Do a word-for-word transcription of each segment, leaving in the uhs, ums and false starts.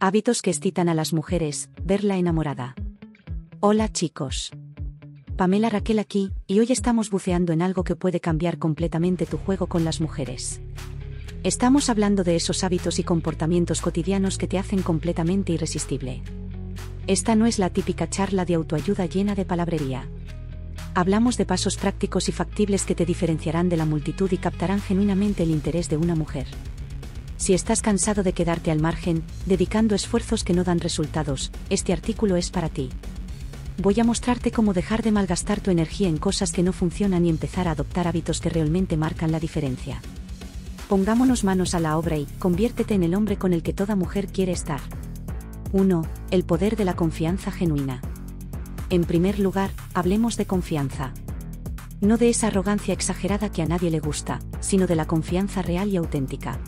Hábitos que excitan a las mujeres, verla enamorada. Hola chicos. Pamela Raquel aquí, y hoy estamos buceando en algo que puede cambiar completamente tu juego con las mujeres. Estamos hablando de esos hábitos y comportamientos cotidianos que te hacen completamente irresistible. Esta no es la típica charla de autoayuda llena de palabrería. Hablamos de pasos prácticos y factibles que te diferenciarán de la multitud y captarán genuinamente el interés de una mujer. Si estás cansado de quedarte al margen, dedicando esfuerzos que no dan resultados, este artículo es para ti. Voy a mostrarte cómo dejar de malgastar tu energía en cosas que no funcionan y empezar a adoptar hábitos que realmente marcan la diferencia. Pongámonos manos a la obra y conviértete en el hombre con el que toda mujer quiere estar. uno. El poder de la confianza genuina. En primer lugar, hablemos de confianza. No de esa arrogancia exagerada que a nadie le gusta, sino de la confianza real y auténtica.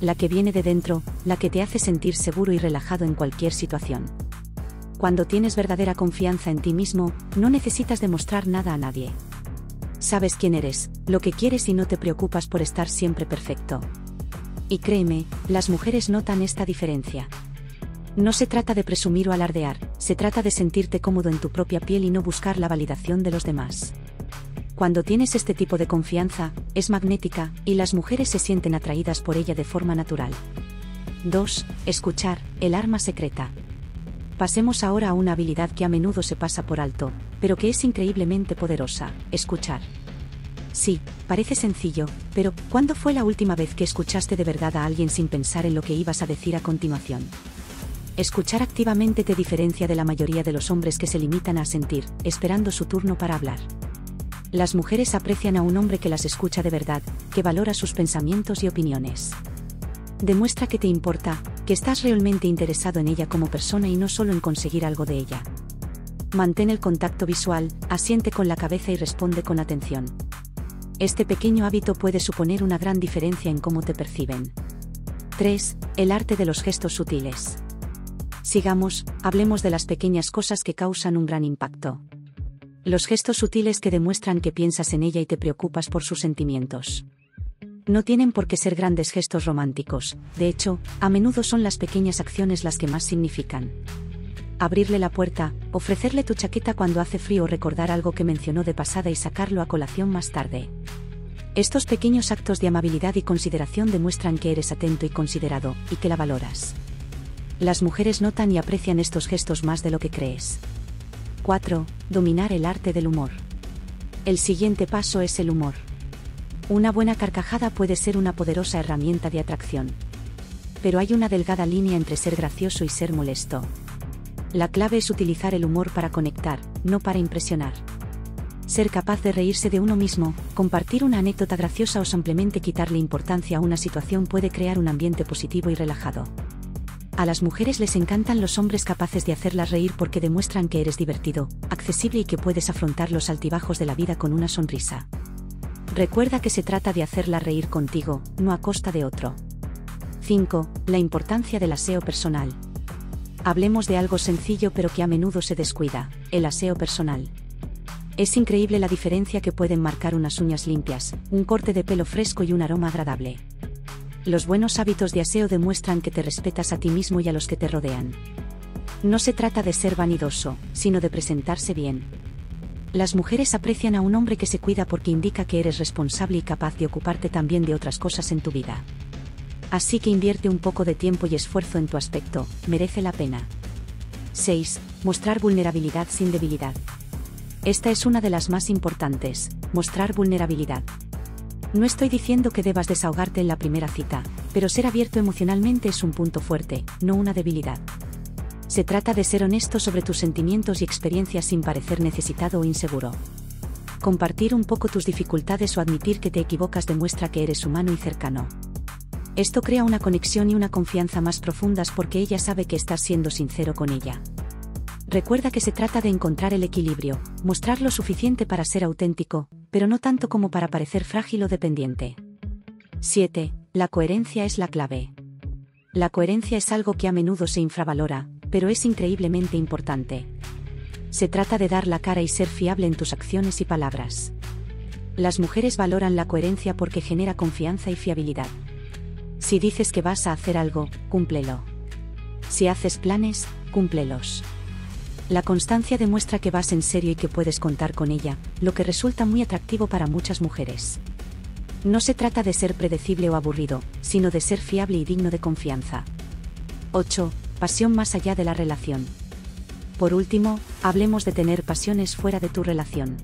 La que viene de dentro, la que te hace sentir seguro y relajado en cualquier situación. Cuando tienes verdadera confianza en ti mismo, no necesitas demostrar nada a nadie. Sabes quién eres, lo que quieres y no te preocupas por estar siempre perfecto. Y créeme, las mujeres notan esta diferencia. No se trata de presumir o alardear, se trata de sentirte cómodo en tu propia piel y no buscar la validación de los demás. Cuando tienes este tipo de confianza, es magnética, y las mujeres se sienten atraídas por ella de forma natural. dos. Escuchar, el arma secreta. Pasemos ahora a una habilidad que a menudo se pasa por alto, pero que es increíblemente poderosa: escuchar. Sí, parece sencillo, pero ¿cuándo fue la última vez que escuchaste de verdad a alguien sin pensar en lo que ibas a decir a continuación? Escuchar activamente te diferencia de la mayoría de los hombres que se limitan a asentir, esperando su turno para hablar. Las mujeres aprecian a un hombre que las escucha de verdad, que valora sus pensamientos y opiniones. Demuestra que te importa, que estás realmente interesado en ella como persona y no solo en conseguir algo de ella. Mantén el contacto visual, asiente con la cabeza y responde con atención. Este pequeño hábito puede suponer una gran diferencia en cómo te perciben. tres. El arte de los gestos sutiles. Sigamos, hablemos de las pequeñas cosas que causan un gran impacto. Los gestos sutiles que demuestran que piensas en ella y te preocupas por sus sentimientos. No tienen por qué ser grandes gestos románticos, de hecho, a menudo son las pequeñas acciones las que más significan. Abrirle la puerta, ofrecerle tu chaqueta cuando hace frío o recordar algo que mencionó de pasada y sacarlo a colación más tarde. Estos pequeños actos de amabilidad y consideración demuestran que eres atento y considerado, y que la valoras. Las mujeres notan y aprecian estos gestos más de lo que crees. cuatro. Dominar el arte del humor. El siguiente paso es el humor. Una buena carcajada puede ser una poderosa herramienta de atracción. Pero hay una delgada línea entre ser gracioso y ser molesto. La clave es utilizar el humor para conectar, no para impresionar. Ser capaz de reírse de uno mismo, compartir una anécdota graciosa o simplemente quitarle importancia a una situación puede crear un ambiente positivo y relajado. A las mujeres les encantan los hombres capaces de hacerlas reír porque demuestran que eres divertido, accesible y que puedes afrontar los altibajos de la vida con una sonrisa. Recuerda que se trata de hacerlas reír contigo, no a costa de otro. cinco. La importancia del aseo personal. Hablemos de algo sencillo pero que a menudo se descuida: el aseo personal. Es increíble la diferencia que pueden marcar unas uñas limpias, un corte de pelo fresco y un aroma agradable. Los buenos hábitos de aseo demuestran que te respetas a ti mismo y a los que te rodean. No se trata de ser vanidoso, sino de presentarse bien. Las mujeres aprecian a un hombre que se cuida porque indica que eres responsable y capaz de ocuparte también de otras cosas en tu vida. Así que invierte un poco de tiempo y esfuerzo en tu aspecto, merece la pena. seis. Mostrar vulnerabilidad sin debilidad. Esta es una de las más importantes: mostrar vulnerabilidad. No estoy diciendo que debas desahogarte en la primera cita, pero ser abierto emocionalmente es un punto fuerte, no una debilidad. Se trata de ser honesto sobre tus sentimientos y experiencias sin parecer necesitado o inseguro. Compartir un poco tus dificultades o admitir que te equivocas demuestra que eres humano y cercano. Esto crea una conexión y una confianza más profundas porque ella sabe que estás siendo sincero con ella. Recuerda que se trata de encontrar el equilibrio, mostrar lo suficiente para ser auténtico, pero no tanto como para parecer frágil o dependiente. siete. La coherencia es la clave. La coherencia es algo que a menudo se infravalora, pero es increíblemente importante. Se trata de dar la cara y ser fiable en tus acciones y palabras. Las mujeres valoran la coherencia porque genera confianza y fiabilidad. Si dices que vas a hacer algo, cúmplelo. Si haces planes, cúmplelos. La constancia demuestra que vas en serio y que puedes contar con ella, lo que resulta muy atractivo para muchas mujeres. No se trata de ser predecible o aburrido, sino de ser fiable y digno de confianza. ocho. Pasión más allá de la relación. Por último, hablemos de tener pasiones fuera de tu relación.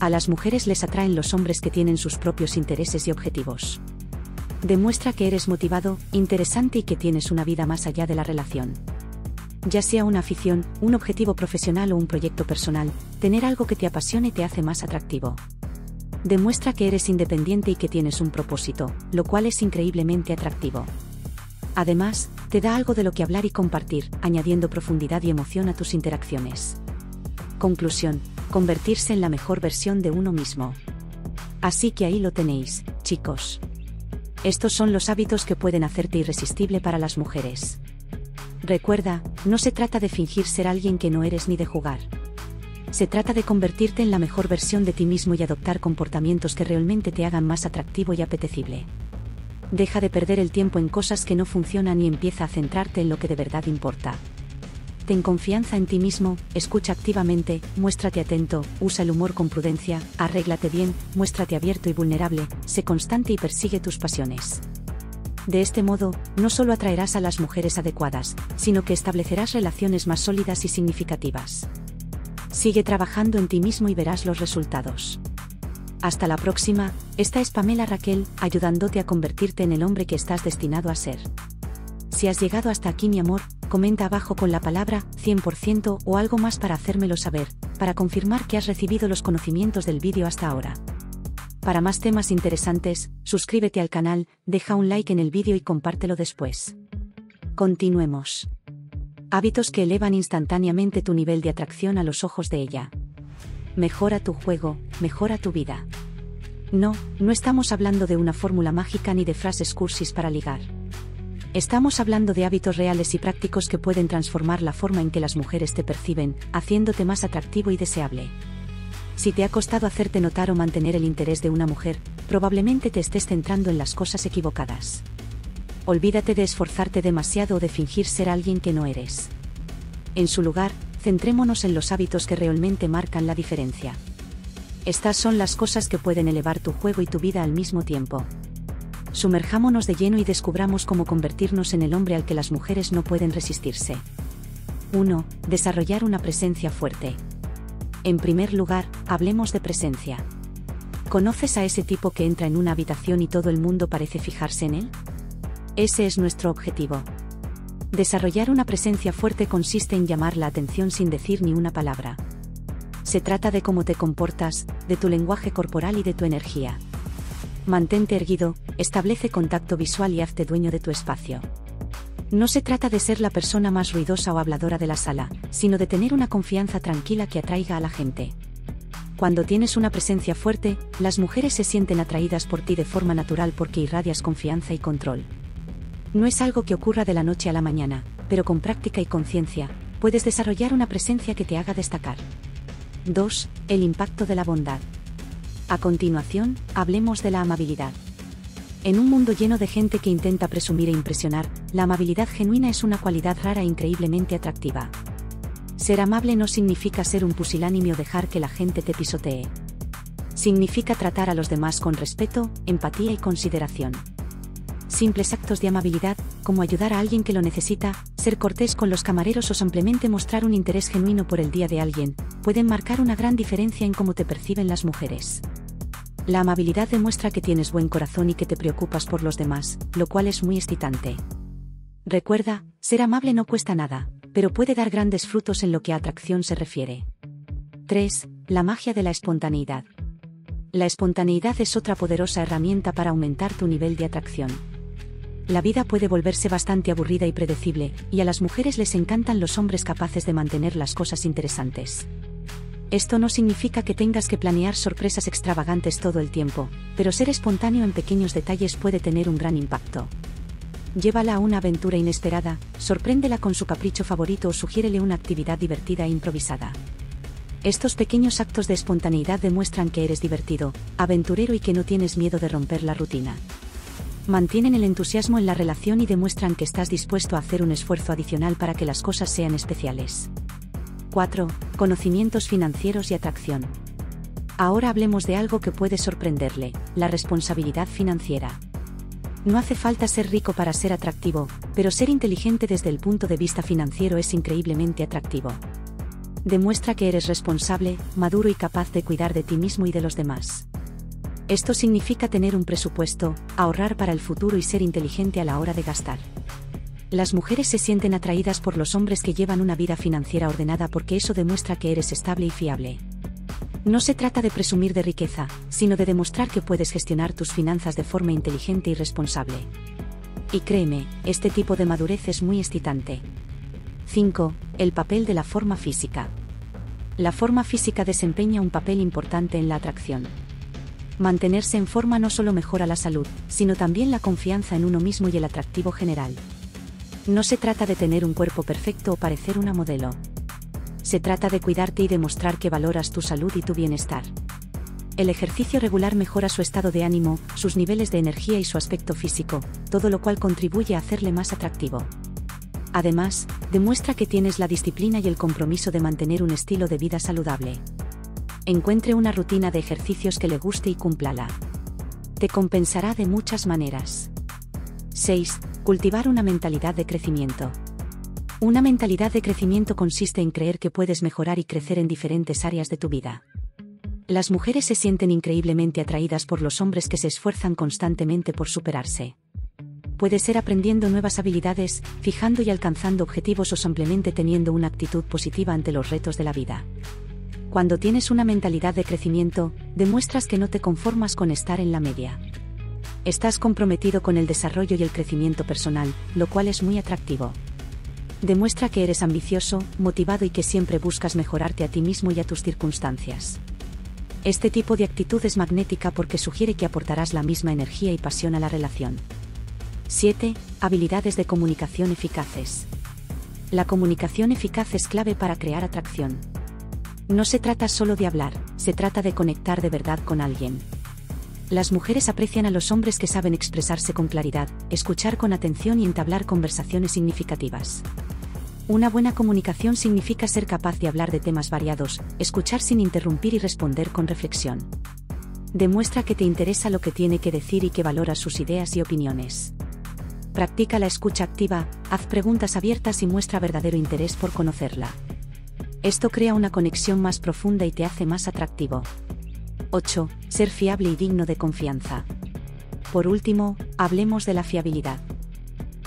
A las mujeres les atraen los hombres que tienen sus propios intereses y objetivos. Demuestra que eres motivado, interesante y que tienes una vida más allá de la relación. Ya sea una afición, un objetivo profesional o un proyecto personal, tener algo que te apasione te hace más atractivo. Demuestra que eres independiente y que tienes un propósito, lo cual es increíblemente atractivo. Además, te da algo de lo que hablar y compartir, añadiendo profundidad y emoción a tus interacciones. Conclusión: convertirse en la mejor versión de uno mismo. Así que ahí lo tenéis, chicos. Estos son los hábitos que pueden hacerte irresistible para las mujeres. Recuerda, no se trata de fingir ser alguien que no eres ni de jugar. Se trata de convertirte en la mejor versión de ti mismo y adoptar comportamientos que realmente te hagan más atractivo y apetecible. Deja de perder el tiempo en cosas que no funcionan y empieza a centrarte en lo que de verdad importa. Ten confianza en ti mismo, escucha activamente, muéstrate atento, usa el humor con prudencia, arréglate bien, muéstrate abierto y vulnerable, sé constante y persigue tus pasiones. De este modo, no solo atraerás a las mujeres adecuadas, sino que establecerás relaciones más sólidas y significativas. Sigue trabajando en ti mismo y verás los resultados. Hasta la próxima, esta es Pamela Raquel, ayudándote a convertirte en el hombre que estás destinado a ser. Si has llegado hasta aquí, mi amor, comenta abajo con la palabra cien por ciento o algo más para hacérmelo saber, para confirmar que has recibido los conocimientos del vídeo hasta ahora. Para más temas interesantes, suscríbete al canal, deja un like en el vídeo y compártelo después. Continuemos. Hábitos que elevan instantáneamente tu nivel de atracción a los ojos de ella. Mejora tu juego, mejora tu vida. No, no estamos hablando de una fórmula mágica ni de frases cursis para ligar. Estamos hablando de hábitos reales y prácticos que pueden transformar la forma en que las mujeres te perciben, haciéndote más atractivo y deseable. Si te ha costado hacerte notar o mantener el interés de una mujer, probablemente te estés centrando en las cosas equivocadas. Olvídate de esforzarte demasiado o de fingir ser alguien que no eres. En su lugar, centrémonos en los hábitos que realmente marcan la diferencia. Estas son las cosas que pueden elevar tu juego y tu vida al mismo tiempo. Sumerjámonos de lleno y descubramos cómo convertirnos en el hombre al que las mujeres no pueden resistirse. uno. Desarrollar una presencia fuerte. En primer lugar, hablemos de presencia. ¿Conoces a ese tipo que entra en una habitación y todo el mundo parece fijarse en él? Ese es nuestro objetivo. Desarrollar una presencia fuerte consiste en llamar la atención sin decir ni una palabra. Se trata de cómo te comportas, de tu lenguaje corporal y de tu energía. Mantente erguido, establece contacto visual y hazte dueño de tu espacio. No se trata de ser la persona más ruidosa o habladora de la sala, sino de tener una confianza tranquila que atraiga a la gente. Cuando tienes una presencia fuerte, las mujeres se sienten atraídas por ti de forma natural porque irradias confianza y control. No es algo que ocurra de la noche a la mañana, pero con práctica y conciencia, puedes desarrollar una presencia que te haga destacar. dos. El impacto de la bondad. A continuación, hablemos de la amabilidad. En un mundo lleno de gente que intenta presumir e impresionar, la amabilidad genuina es una cualidad rara e increíblemente atractiva. Ser amable no significa ser un pusilánime o dejar que la gente te pisotee. Significa tratar a los demás con respeto, empatía y consideración. Simples actos de amabilidad, como ayudar a alguien que lo necesita, ser cortés con los camareros o simplemente mostrar un interés genuino por el día de alguien, pueden marcar una gran diferencia en cómo te perciben las mujeres. La amabilidad demuestra que tienes buen corazón y que te preocupas por los demás, lo cual es muy excitante. Recuerda, ser amable no cuesta nada, pero puede dar grandes frutos en lo que a atracción se refiere. tres. La magia de la espontaneidad. La espontaneidad es otra poderosa herramienta para aumentar tu nivel de atracción. La vida puede volverse bastante aburrida y predecible, y a las mujeres les encantan los hombres capaces de mantener las cosas interesantes. Esto no significa que tengas que planear sorpresas extravagantes todo el tiempo, pero ser espontáneo en pequeños detalles puede tener un gran impacto. Llévala a una aventura inesperada, sorpréndela con su capricho favorito o sugiérele una actividad divertida e improvisada. Estos pequeños actos de espontaneidad demuestran que eres divertido, aventurero y que no tienes miedo de romper la rutina. Mantienen el entusiasmo en la relación y demuestran que estás dispuesto a hacer un esfuerzo adicional para que las cosas sean especiales. cuatro. Conocimientos financieros y atracción. Ahora hablemos de algo que puede sorprenderle, la responsabilidad financiera. No hace falta ser rico para ser atractivo, pero ser inteligente desde el punto de vista financiero es increíblemente atractivo. Demuestra que eres responsable, maduro y capaz de cuidar de ti mismo y de los demás. Esto significa tener un presupuesto, ahorrar para el futuro y ser inteligente a la hora de gastar. Las mujeres se sienten atraídas por los hombres que llevan una vida financiera ordenada porque eso demuestra que eres estable y fiable. No se trata de presumir de riqueza, sino de demostrar que puedes gestionar tus finanzas de forma inteligente y responsable. Y créeme, este tipo de madurez es muy excitante. cinco. El papel de la forma física. La forma física desempeña un papel importante en la atracción. Mantenerse en forma no solo mejora la salud, sino también la confianza en uno mismo y el atractivo general. No se trata de tener un cuerpo perfecto o parecer una modelo. Se trata de cuidarte y demostrar que valoras tu salud y tu bienestar. El ejercicio regular mejora su estado de ánimo, sus niveles de energía y su aspecto físico, todo lo cual contribuye a hacerle más atractivo. Además, demuestra que tienes la disciplina y el compromiso de mantener un estilo de vida saludable. Encuentre una rutina de ejercicios que le guste y cúmplala. Te compensará de muchas maneras. seis. Cultivar una mentalidad de crecimiento. Una mentalidad de crecimiento consiste en creer que puedes mejorar y crecer en diferentes áreas de tu vida. Las mujeres se sienten increíblemente atraídas por los hombres que se esfuerzan constantemente por superarse. Puede ser aprendiendo nuevas habilidades, fijando y alcanzando objetivos o simplemente teniendo una actitud positiva ante los retos de la vida. Cuando tienes una mentalidad de crecimiento, demuestras que no te conformas con estar en la media. Estás comprometido con el desarrollo y el crecimiento personal, lo cual es muy atractivo. Demuestra que eres ambicioso, motivado y que siempre buscas mejorarte a ti mismo y a tus circunstancias. Este tipo de actitud es magnética porque sugiere que aportarás la misma energía y pasión a la relación. siete. Habilidades de comunicación eficaces. La comunicación eficaz es clave para crear atracción. No se trata solo de hablar, se trata de conectar de verdad con alguien. Las mujeres aprecian a los hombres que saben expresarse con claridad, escuchar con atención y entablar conversaciones significativas. Una buena comunicación significa ser capaz de hablar de temas variados, escuchar sin interrumpir y responder con reflexión. Demuestra que te interesa lo que tiene que decir y que valoras sus ideas y opiniones. Practica la escucha activa, haz preguntas abiertas y muestra verdadero interés por conocerla. Esto crea una conexión más profunda y te hace más atractivo. ocho. Ser fiable y digno de confianza. Por último, hablemos de la fiabilidad.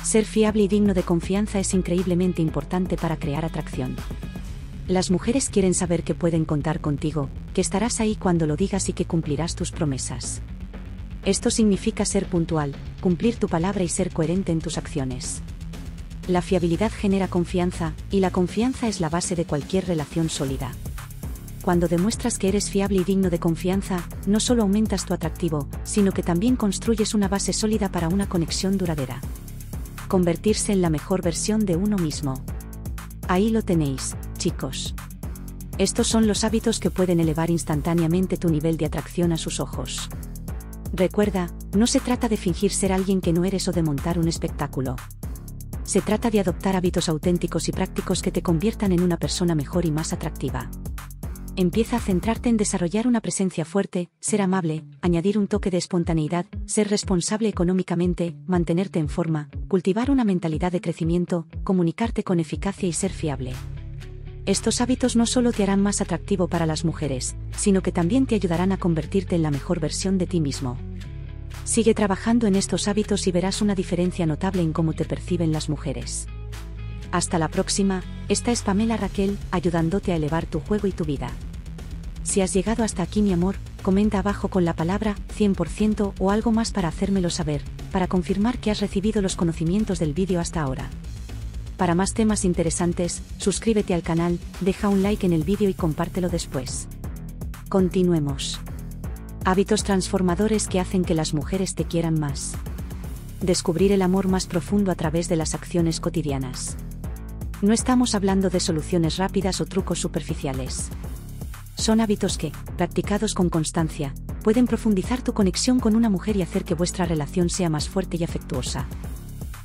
Ser fiable y digno de confianza es increíblemente importante para crear atracción. Las mujeres quieren saber que pueden contar contigo, que estarás ahí cuando lo digas y que cumplirás tus promesas. Esto significa ser puntual, cumplir tu palabra y ser coherente en tus acciones. La fiabilidad genera confianza, y la confianza es la base de cualquier relación sólida. Cuando demuestras que eres fiable y digno de confianza, no solo aumentas tu atractivo, sino que también construyes una base sólida para una conexión duradera. Convertirse en la mejor versión de uno mismo. Ahí lo tenéis, chicos. Estos son los hábitos que pueden elevar instantáneamente tu nivel de atracción a sus ojos. Recuerda, no se trata de fingir ser alguien que no eres o de montar un espectáculo. Se trata de adoptar hábitos auténticos y prácticos que te conviertan en una persona mejor y más atractiva. Empieza a centrarte en desarrollar una presencia fuerte, ser amable, añadir un toque de espontaneidad, ser responsable económicamente, mantenerte en forma, cultivar una mentalidad de crecimiento, comunicarte con eficacia y ser fiable. Estos hábitos no solo te harán más atractivo para las mujeres, sino que también te ayudarán a convertirte en la mejor versión de ti mismo. Sigue trabajando en estos hábitos y verás una diferencia notable en cómo te perciben las mujeres. Hasta la próxima, esta es Pamela Raquel, ayudándote a elevar tu juego y tu vida. Si has llegado hasta aquí mi amor, comenta abajo con la palabra cien por ciento o algo más para hacérmelo saber, para confirmar que has recibido los conocimientos del vídeo hasta ahora. Para más temas interesantes, suscríbete al canal, deja un like en el vídeo y compártelo después. Continuemos. Hábitos transformadores que hacen que las mujeres te quieran más. Descubrir el amor más profundo a través de las acciones cotidianas. No estamos hablando de soluciones rápidas o trucos superficiales. Son hábitos que, practicados con constancia, pueden profundizar tu conexión con una mujer y hacer que vuestra relación sea más fuerte y afectuosa.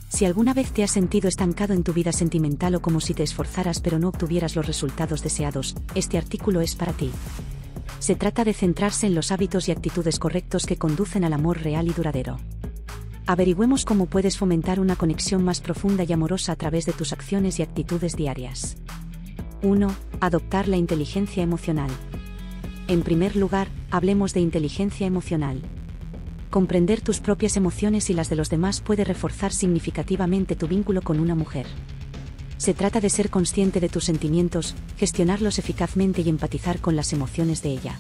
Si alguna vez te has sentido estancado en tu vida sentimental o como si te esforzaras pero no obtuvieras los resultados deseados, este artículo es para ti. Se trata de centrarse en los hábitos y actitudes correctos que conducen al amor real y duradero. Averigüemos cómo puedes fomentar una conexión más profunda y amorosa a través de tus acciones y actitudes diarias. uno. Adoptar la inteligencia emocional. En primer lugar, hablemos de inteligencia emocional. Comprender tus propias emociones y las de los demás puede reforzar significativamente tu vínculo con una mujer. Se trata de ser consciente de tus sentimientos, gestionarlos eficazmente y empatizar con las emociones de ella.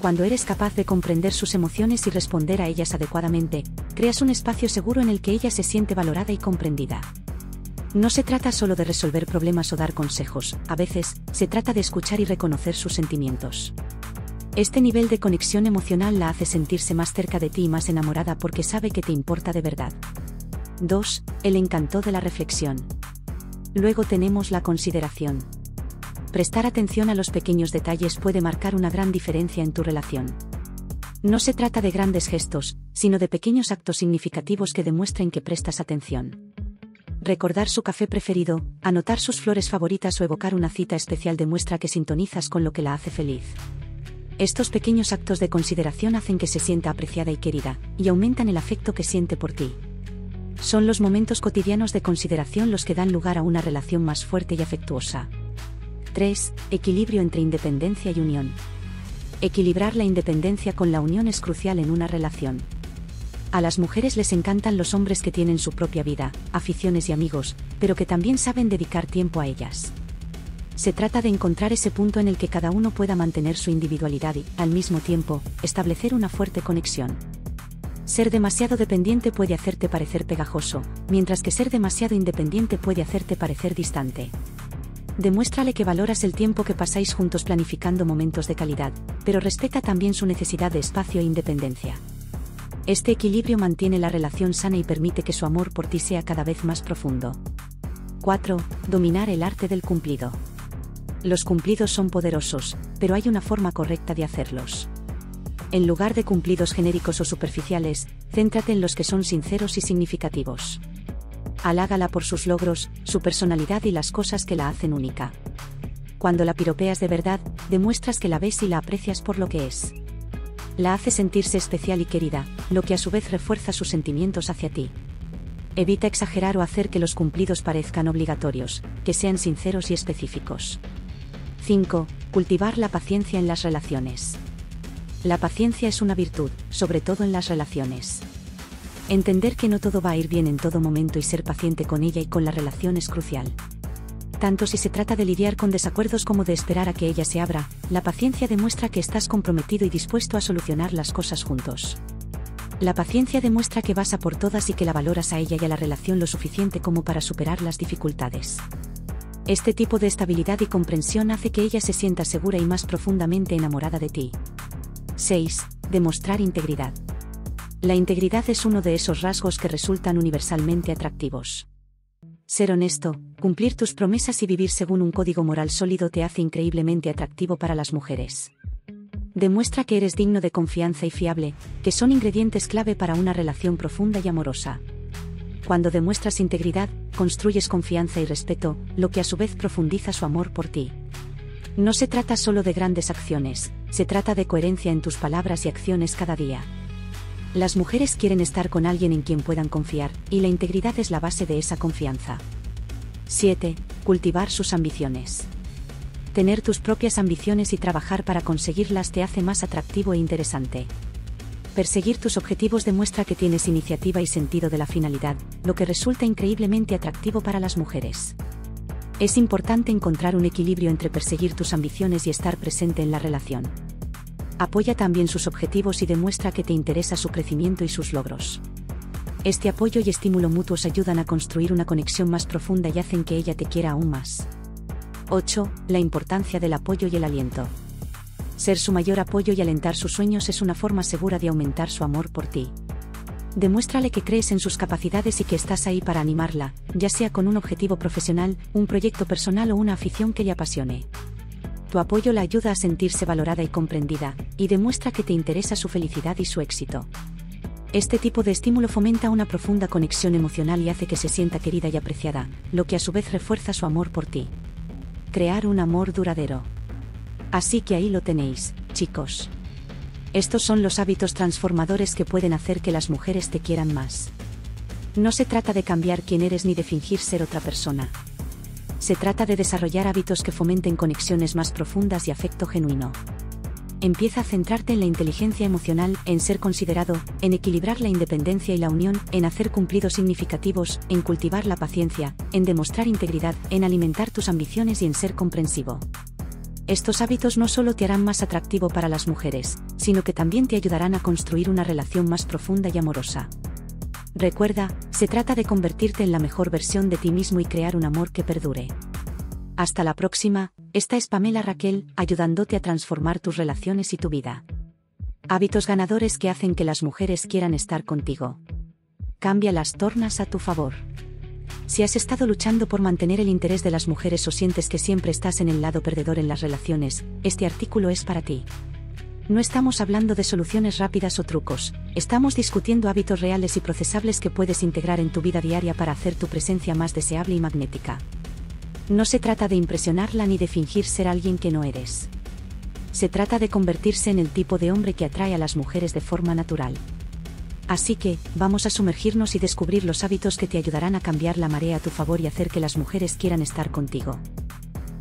Cuando eres capaz de comprender sus emociones y responder a ellas adecuadamente, creas un espacio seguro en el que ella se siente valorada y comprendida. No se trata solo de resolver problemas o dar consejos, a veces, se trata de escuchar y reconocer sus sentimientos. Este nivel de conexión emocional la hace sentirse más cerca de ti y más enamorada porque sabe que te importa de verdad. dos. El encanto de la reflexión. Luego tenemos la consideración. Prestar atención a los pequeños detalles puede marcar una gran diferencia en tu relación. No se trata de grandes gestos, sino de pequeños actos significativos que demuestren que prestas atención. Recordar su café preferido, anotar sus flores favoritas o evocar una cita especial demuestra que sintonizas con lo que la hace feliz. Estos pequeños actos de consideración hacen que se sienta apreciada y querida, y aumentan el afecto que siente por ti. Son los momentos cotidianos de consideración los que dan lugar a una relación más fuerte y afectuosa. tres. Equilibrio entre independencia y unión. Equilibrar la independencia con la unión es crucial en una relación. A las mujeres les encantan los hombres que tienen su propia vida, aficiones y amigos, pero que también saben dedicar tiempo a ellas. Se trata de encontrar ese punto en el que cada uno pueda mantener su individualidad y, al mismo tiempo, establecer una fuerte conexión. Ser demasiado dependiente puede hacerte parecer pegajoso, mientras que ser demasiado independiente puede hacerte parecer distante. Demuéstrale que valoras el tiempo que pasáis juntos planificando momentos de calidad, pero respeta también su necesidad de espacio e independencia. Este equilibrio mantiene la relación sana y permite que su amor por ti sea cada vez más profundo. cuatro. Dominar el arte del cumplido. Los cumplidos son poderosos, pero hay una forma correcta de hacerlos. En lugar de cumplidos genéricos o superficiales, céntrate en los que son sinceros y significativos. Halágala por sus logros, su personalidad y las cosas que la hacen única. Cuando la piropeas de verdad, demuestras que la ves y la aprecias por lo que es. La hace sentirse especial y querida, lo que a su vez refuerza sus sentimientos hacia ti. Evita exagerar o hacer que los cumplidos parezcan obligatorios, que sean sinceros y específicos. cinco. Cultivar la paciencia en las relaciones. La paciencia es una virtud, sobre todo en las relaciones. Entender que no todo va a ir bien en todo momento y ser paciente con ella y con la relación es crucial. Tanto si se trata de lidiar con desacuerdos como de esperar a que ella se abra, la paciencia demuestra que estás comprometido y dispuesto a solucionar las cosas juntos. La paciencia demuestra que vas a por todas y que la valoras a ella y a la relación lo suficiente como para superar las dificultades. Este tipo de estabilidad y comprensión hace que ella se sienta segura y más profundamente enamorada de ti. seis. Demostrar integridad. La integridad es uno de esos rasgos que resultan universalmente atractivos. Ser honesto, cumplir tus promesas y vivir según un código moral sólido te hace increíblemente atractivo para las mujeres. Demuestra que eres digno de confianza y fiable, que son ingredientes clave para una relación profunda y amorosa. Cuando demuestras integridad, construyes confianza y respeto, lo que a su vez profundiza su amor por ti. No se trata solo de grandes acciones, se trata de coherencia en tus palabras y acciones cada día. Las mujeres quieren estar con alguien en quien puedan confiar, y la integridad es la base de esa confianza. siete. Cultivar sus ambiciones. Tener tus propias ambiciones y trabajar para conseguirlas te hace más atractivo e interesante. Perseguir tus objetivos demuestra que tienes iniciativa y sentido de la finalidad, lo que resulta increíblemente atractivo para las mujeres. Es importante encontrar un equilibrio entre perseguir tus ambiciones y estar presente en la relación. Apoya también sus objetivos y demuestra que te interesa su crecimiento y sus logros. Este apoyo y estímulo mutuos ayudan a construir una conexión más profunda y hacen que ella te quiera aún más. ocho. La importancia del apoyo y el aliento. Ser su mayor apoyo y alentar sus sueños es una forma segura de aumentar su amor por ti. Demuéstrale que crees en sus capacidades y que estás ahí para animarla, ya sea con un objetivo profesional, un proyecto personal o una afición que le apasione. Tu apoyo la ayuda a sentirse valorada y comprendida, y demuestra que te interesa su felicidad y su éxito. Este tipo de estímulo fomenta una profunda conexión emocional y hace que se sienta querida y apreciada, lo que a su vez refuerza su amor por ti. Crear un amor duradero. Así que ahí lo tenéis, chicos. Estos son los hábitos transformadores que pueden hacer que las mujeres te quieran más. No se trata de cambiar quién eres ni de fingir ser otra persona. Se trata de desarrollar hábitos que fomenten conexiones más profundas y afecto genuino. Empieza a centrarte en la inteligencia emocional, en ser considerado, en equilibrar la independencia y la unión, en hacer cumplidos significativos, en cultivar la paciencia, en demostrar integridad, en alimentar tus ambiciones y en ser comprensivo. Estos hábitos no solo te harán más atractivo para las mujeres, sino que también te ayudarán a construir una relación más profunda y amorosa. Recuerda, se trata de convertirte en la mejor versión de ti mismo y crear un amor que perdure. Hasta la próxima, esta es Pamela Raquel, ayudándote a transformar tus relaciones y tu vida. Hábitos ganadores que hacen que las mujeres quieran estar contigo. Cambia las tornas a tu favor. Si has estado luchando por mantener el interés de las mujeres o sientes que siempre estás en el lado perdedor en las relaciones, este artículo es para ti. No estamos hablando de soluciones rápidas o trucos, estamos discutiendo hábitos reales y procesables que puedes integrar en tu vida diaria para hacer tu presencia más deseable y magnética. No se trata de impresionarla ni de fingir ser alguien que no eres. Se trata de convertirse en el tipo de hombre que atrae a las mujeres de forma natural. Así que, vamos a sumergirnos y descubrir los hábitos que te ayudarán a cambiar la marea a tu favor y hacer que las mujeres quieran estar contigo.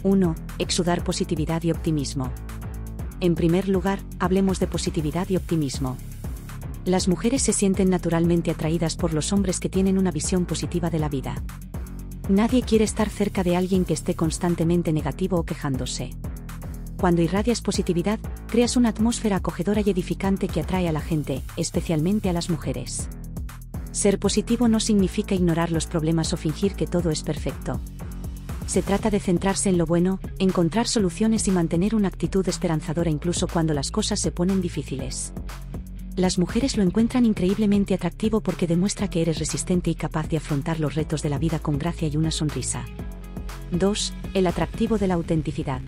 uno. Exudar positividad y optimismo. En primer lugar, hablemos de positividad y optimismo. Las mujeres se sienten naturalmente atraídas por los hombres que tienen una visión positiva de la vida. Nadie quiere estar cerca de alguien que esté constantemente negativo o quejándose. Cuando irradias positividad, creas una atmósfera acogedora y edificante que atrae a la gente, especialmente a las mujeres. Ser positivo no significa ignorar los problemas o fingir que todo es perfecto. Se trata de centrarse en lo bueno, encontrar soluciones y mantener una actitud esperanzadora incluso cuando las cosas se ponen difíciles. Las mujeres lo encuentran increíblemente atractivo porque demuestra que eres resistente y capaz de afrontar los retos de la vida con gracia y una sonrisa. dos. El atractivo de la autenticidad.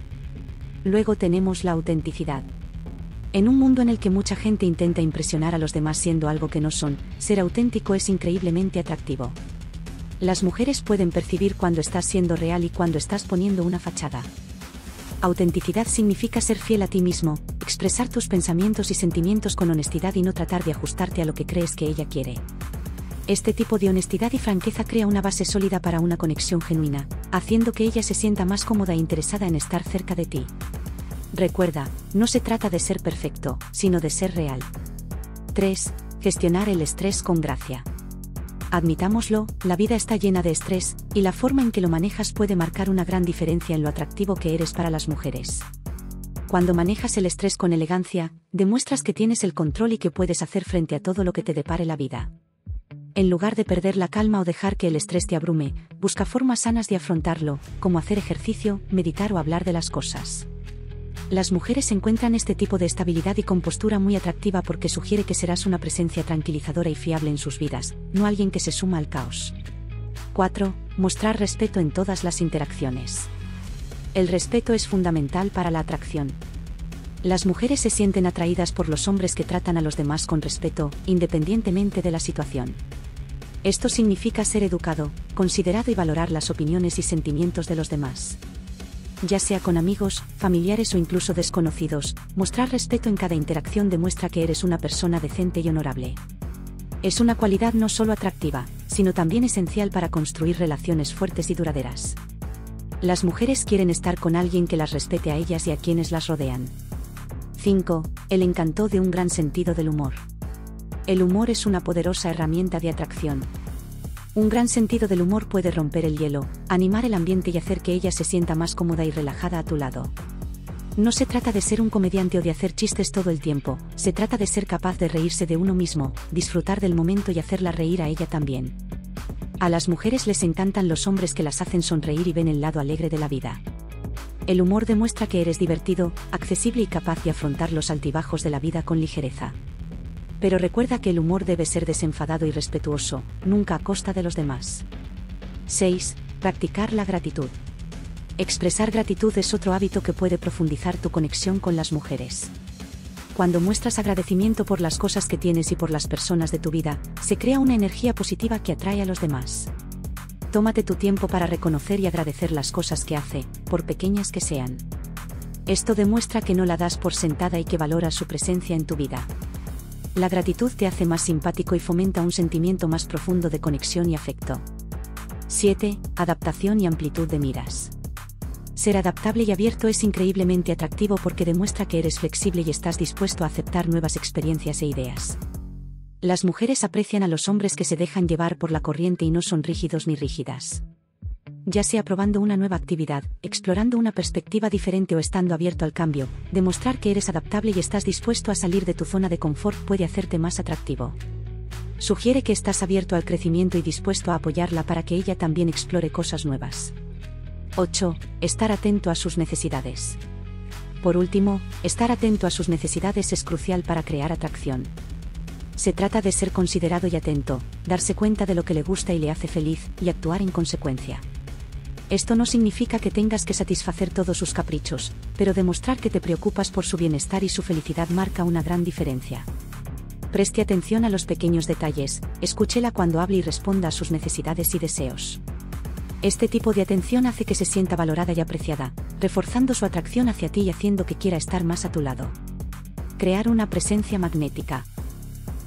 Luego tenemos la autenticidad. En un mundo en el que mucha gente intenta impresionar a los demás siendo algo que no son, ser auténtico es increíblemente atractivo. Las mujeres pueden percibir cuando estás siendo real y cuando estás poniendo una fachada. Autenticidad significa ser fiel a ti mismo, expresar tus pensamientos y sentimientos con honestidad y no tratar de ajustarte a lo que crees que ella quiere. Este tipo de honestidad y franqueza crea una base sólida para una conexión genuina, haciendo que ella se sienta más cómoda e interesada en estar cerca de ti. Recuerda, no se trata de ser perfecto, sino de ser real. tres. Gestionar el estrés con gracia. Admitámoslo, la vida está llena de estrés, y la forma en que lo manejas puede marcar una gran diferencia en lo atractivo que eres para las mujeres. Cuando manejas el estrés con elegancia, demuestras que tienes el control y que puedes hacer frente a todo lo que te depare la vida. En lugar de perder la calma o dejar que el estrés te abrume, busca formas sanas de afrontarlo, como hacer ejercicio, meditar o hablar de las cosas. Las mujeres encuentran este tipo de estabilidad y compostura muy atractiva porque sugiere que serás una presencia tranquilizadora y fiable en sus vidas, no alguien que se suma al caos. cuatro. Mostrar respeto en todas las interacciones. El respeto es fundamental para la atracción. Las mujeres se sienten atraídas por los hombres que tratan a los demás con respeto, independientemente de la situación. Esto significa ser educado, considerado y valorar las opiniones y sentimientos de los demás. Ya sea con amigos, familiares o incluso desconocidos, mostrar respeto en cada interacción demuestra que eres una persona decente y honorable. Es una cualidad no solo atractiva, sino también esencial para construir relaciones fuertes y duraderas. Las mujeres quieren estar con alguien que las respete a ellas y a quienes las rodean. cinco. El encanto de un gran sentido del humor. El humor es una poderosa herramienta de atracción. Un gran sentido del humor puede romper el hielo, animar el ambiente y hacer que ella se sienta más cómoda y relajada a tu lado. No se trata de ser un comediante o de hacer chistes todo el tiempo, se trata de ser capaz de reírse de uno mismo, disfrutar del momento y hacerla reír a ella también. A las mujeres les encantan los hombres que las hacen sonreír y ven el lado alegre de la vida. El humor demuestra que eres divertido, accesible y capaz de afrontar los altibajos de la vida con ligereza. Pero recuerda que el humor debe ser desenfadado y respetuoso, nunca a costa de los demás. seis. Practicar la gratitud. Expresar gratitud es otro hábito que puede profundizar tu conexión con las mujeres. Cuando muestras agradecimiento por las cosas que tienes y por las personas de tu vida, se crea una energía positiva que atrae a los demás. Tómate tu tiempo para reconocer y agradecer las cosas que hace, por pequeñas que sean. Esto demuestra que no la das por sentada y que valoras su presencia en tu vida. La gratitud te hace más simpático y fomenta un sentimiento más profundo de conexión y afecto. siete. Adaptación y amplitud de miras. Ser adaptable y abierto es increíblemente atractivo porque demuestra que eres flexible y estás dispuesto a aceptar nuevas experiencias e ideas. Las mujeres aprecian a los hombres que se dejan llevar por la corriente y no son rígidos ni rígidas. Ya sea probando una nueva actividad, explorando una perspectiva diferente o estando abierto al cambio, demostrar que eres adaptable y estás dispuesto a salir de tu zona de confort puede hacerte más atractivo. Sugiere que estás abierto al crecimiento y dispuesto a apoyarla para que ella también explore cosas nuevas. ocho. Estar atento a sus necesidades. Por último, estar atento a sus necesidades es crucial para crear atracción. Se trata de ser considerado y atento, darse cuenta de lo que le gusta y le hace feliz, y actuar en consecuencia. Esto no significa que tengas que satisfacer todos sus caprichos, pero demostrar que te preocupas por su bienestar y su felicidad marca una gran diferencia. Preste atención a los pequeños detalles, escúchela cuando hable y responda a sus necesidades y deseos. Este tipo de atención hace que se sienta valorada y apreciada, reforzando su atracción hacia ti y haciendo que quiera estar más a tu lado. Crear una presencia magnética.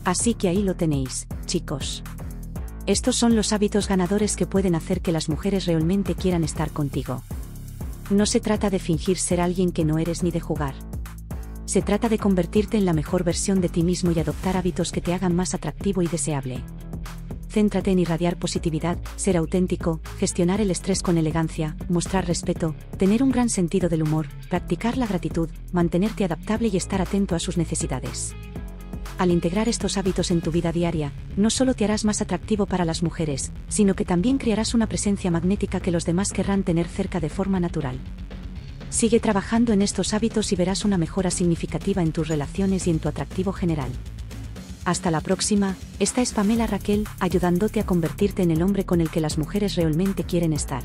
Así que ahí lo tenéis, chicos. Estos son los hábitos ganadores que pueden hacer que las mujeres realmente quieran estar contigo. No se trata de fingir ser alguien que no eres ni de jugar. Se trata de convertirte en la mejor versión de ti mismo y adoptar hábitos que te hagan más atractivo y deseable. Céntrate en irradiar positividad, ser auténtico, gestionar el estrés con elegancia, mostrar respeto, tener un gran sentido del humor, practicar la gratitud, mantenerte adaptable y estar atento a sus necesidades. Al integrar estos hábitos en tu vida diaria, no solo te harás más atractivo para las mujeres, sino que también crearás una presencia magnética que los demás querrán tener cerca de forma natural. Sigue trabajando en estos hábitos y verás una mejora significativa en tus relaciones y en tu atractivo general. Hasta la próxima, esta es Pamela Raquel, ayudándote a convertirte en el hombre con el que las mujeres realmente quieren estar.